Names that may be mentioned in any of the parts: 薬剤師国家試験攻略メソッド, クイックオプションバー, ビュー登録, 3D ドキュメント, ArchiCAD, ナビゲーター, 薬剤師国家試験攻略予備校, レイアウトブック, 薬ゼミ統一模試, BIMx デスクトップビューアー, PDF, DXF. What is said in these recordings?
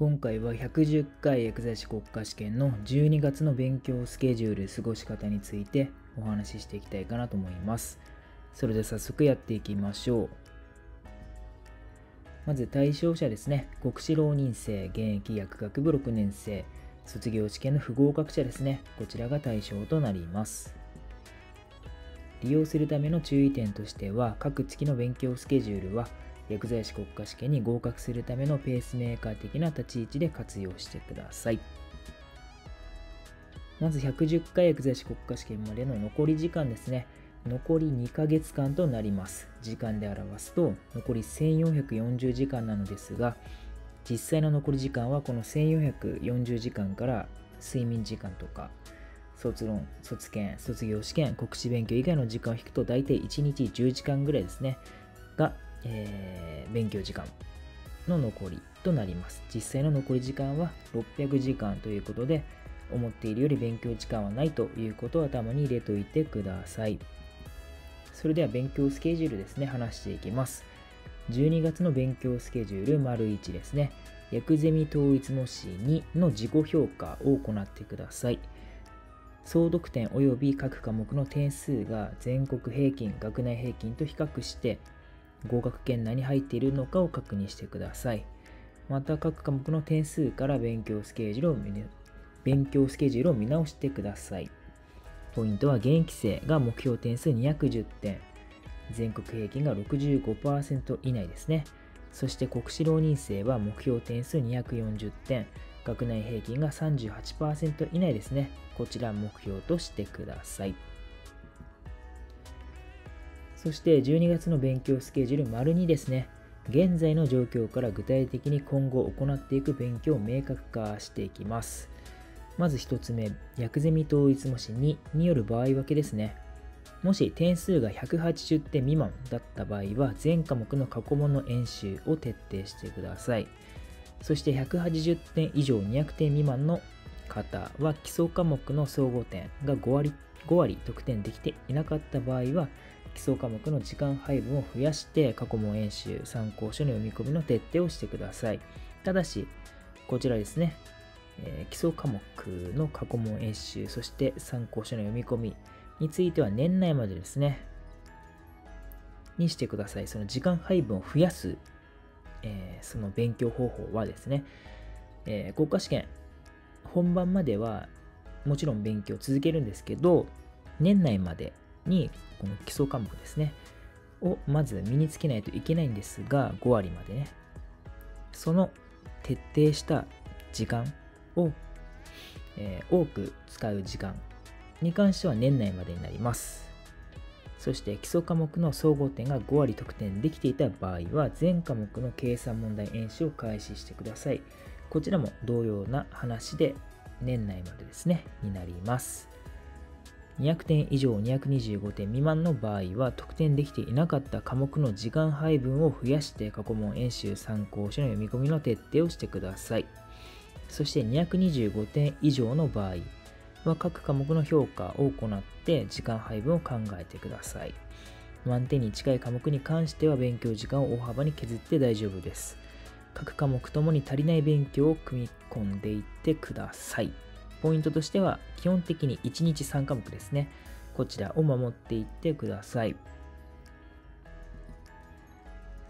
今回は110回薬剤師国家試験の12月の勉強スケジュール、過ごし方についてお話ししていきたいかなと思います。それでは早速やっていきましょう。まず対象者ですね。国試浪人生、現役薬学部6年生、卒業試験の不合格者ですね。こちらが対象となります。利用するための注意点としては、各月の勉強スケジュールは薬剤師国家試験に合格するためのペースメーカー的な立ち位置で活用してください。まず110回薬剤師国家試験までの残り時間ですね。残り2ヶ月間となります。時間で表すと残り1440時間なのですが、実際の残り時間はこの1440時間から睡眠時間とか卒論、卒検、卒業試験、国試勉強以外の時間を引くと大体1日10時間ぐらいですねが、勉強時間の残りとなります。実際の残り時間は600時間ということで、思っているより勉強時間はないということを頭に入れておいてください。それでは勉強スケジュールですね、話していきます。12月の勉強スケジュール ① ですね。薬ゼミ統一模試2の自己評価を行ってください。総得点及び各科目の点数が全国平均、学内平均と比較して合格圏内に入っているのかを確認してください。また各科目の点数から勉強スケジュールを見直してください。ポイントは現役生が目標点数210点、全国平均が 65% 以内ですね。そして国試浪人生は目標点数240点、学内平均が 38% 以内ですね。こちら目標としてください。そして12月の勉強スケジュール ② ですね。現在の状況から具体的に今後行っていく勉強を明確化していきます。まず1つ目、薬ゼミ統一模試2による場合分けですね。もし点数が180点未満だった場合は、全科目の過去問の演習を徹底してください。そして180点以上200点未満の方は、基礎科目の総合点が5割得点できていなかった場合は、基礎科目の時間配分を増やして過去問演習、参考書の読み込みの徹底をしてください。ただし、こちらですね、基礎科目の過去問演習、そして参考書の読み込みについては年内までですね、にしてください。その時間配分を増やす、その勉強方法はですね、国家試験本番まではもちろん勉強を続けるんですけど、年内までにこの基礎科目ですねをまず身につけないといけないんですが、5割までね、その徹底した時間を、多く使う時間に関しては年内までになります。そして基礎科目の総合点が5割得点できていた場合は、全科目の計算問題演習を開始してください。こちらも同様な話で年内までですねになります。200点以上225点未満の場合は、得点できていなかった科目の時間配分を増やして過去問演習、参考書の読み込みの徹底をしてください。そして225点以上の場合は、各科目の評価を行って時間配分を考えてください。満点に近い科目に関しては勉強時間を大幅に削って大丈夫です。各科目ともに足りない勉強を組み込んでいってください。ポイントとしては、基本的に1日3科目ですね。こちらを守っていってください。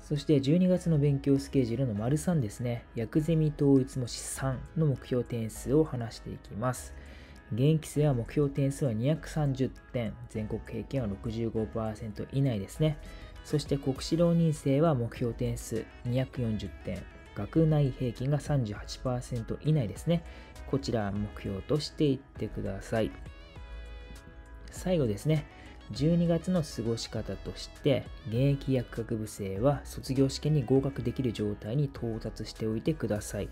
そして12月の勉強スケジュールの ③ ですね。薬ゼミ統一模試3の目標点数を話していきます。現役生は目標点数は230点、全国平均は 65% 以内ですね。そして国試浪人生は目標点数240点、学内平均が 38% 以内ですね。こちら目標としていってください。最後ですね、12月の過ごし方として、現役薬学部生は卒業試験に合格できる状態に到達しておいてください。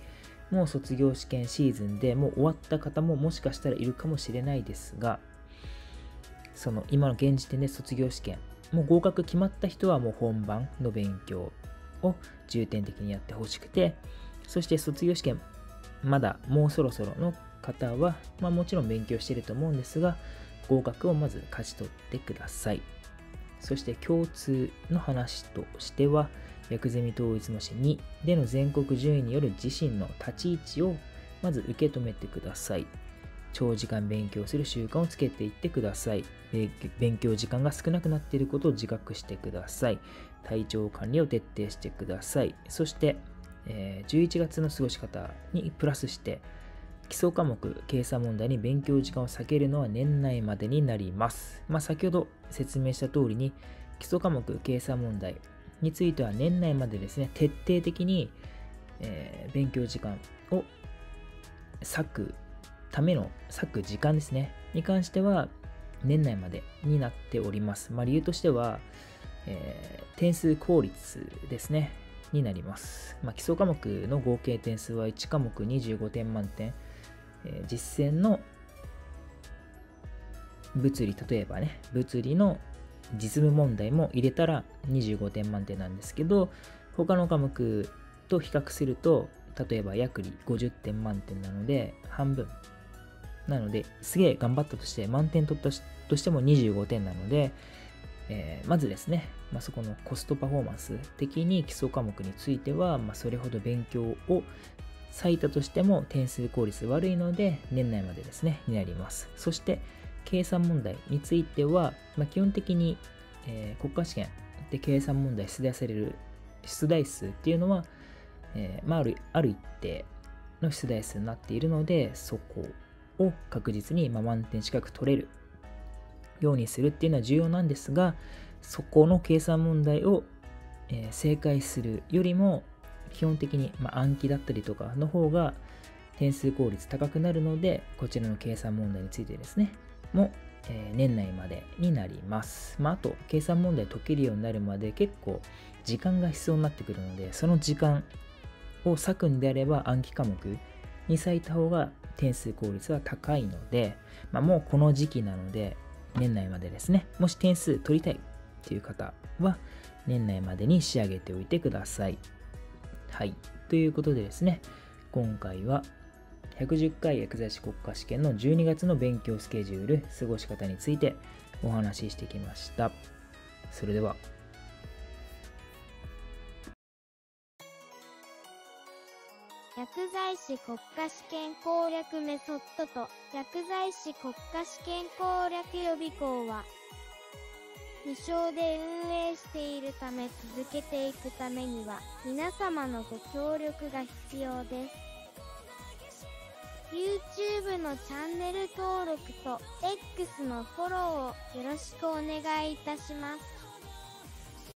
もう卒業試験シーズンでもう終わった方ももしかしたらいるかもしれないですが、その今の現時点で卒業試験もう合格決まった人は、もう本番の勉強を重点的にやってほしくて、そして卒業試験まだもうそろそろの方は、もちろん勉強していると思うんですが、合格をまず勝ち取ってください。そして共通の話としては、薬ゼミ統一模試2での全国順位による自身の立ち位置をまず受け止めてください。長時間勉強する習慣をつけていってください。勉強時間が少なくなっていることを自覚してください。体調管理を徹底してください。そして、11月の過ごし方にプラスして基礎科目、計算問題に勉強時間を避けるのは年内までになります。先ほど説明した通りに基礎科目、計算問題については年内までですね、徹底的に、勉強時間を割く時間ですねに関しては年内までになっております。理由としては、点数効率ですねになります。基礎科目の合計点数は1科目25点満点、実践の物理、例えばね物理の実務問題も入れたら25点満点なんですけど、他の科目と比較すると例えば薬理50点満点なので半分なので、すげえ頑張ったとして満点取ったとしても25点なので、まずですね、そこのコストパフォーマンス的に基礎科目については、それほど勉強を割いたとしても点数効率悪いので年内までですねになります。そして計算問題については、基本的に、国家試験で計算問題出題される出題数っていうのは、ある一定の出題数になっているので、そこを確実に、満点近く取れるようにするっていうのは重要なんですが、そこの計算問題を、正解するよりも基本的に、暗記だったりとかの方が点数効率高くなるので、こちらの計算問題についてですねも、年内までになります。あと計算問題解けるようになるまで結構時間が必要になってくるので、その時間を割くんであれば暗記科目に割いた方が点数効率は高いので、もうこの時期なので年内までですね、もし点数取りたいっていう方は年内までに仕上げておいてください。はい、ということでですね、今回は110回薬剤師国家試験の12月の勉強スケジュール、過ごし方についてお話ししてきました。それでは。薬剤師国家試験攻略メソッドと薬剤師国家試験攻略予備校は、無償で運営しているため続けていくためには皆様のご協力が必要です。YouTube のチャンネル登録と X のフォローをよろしくお願いいたします。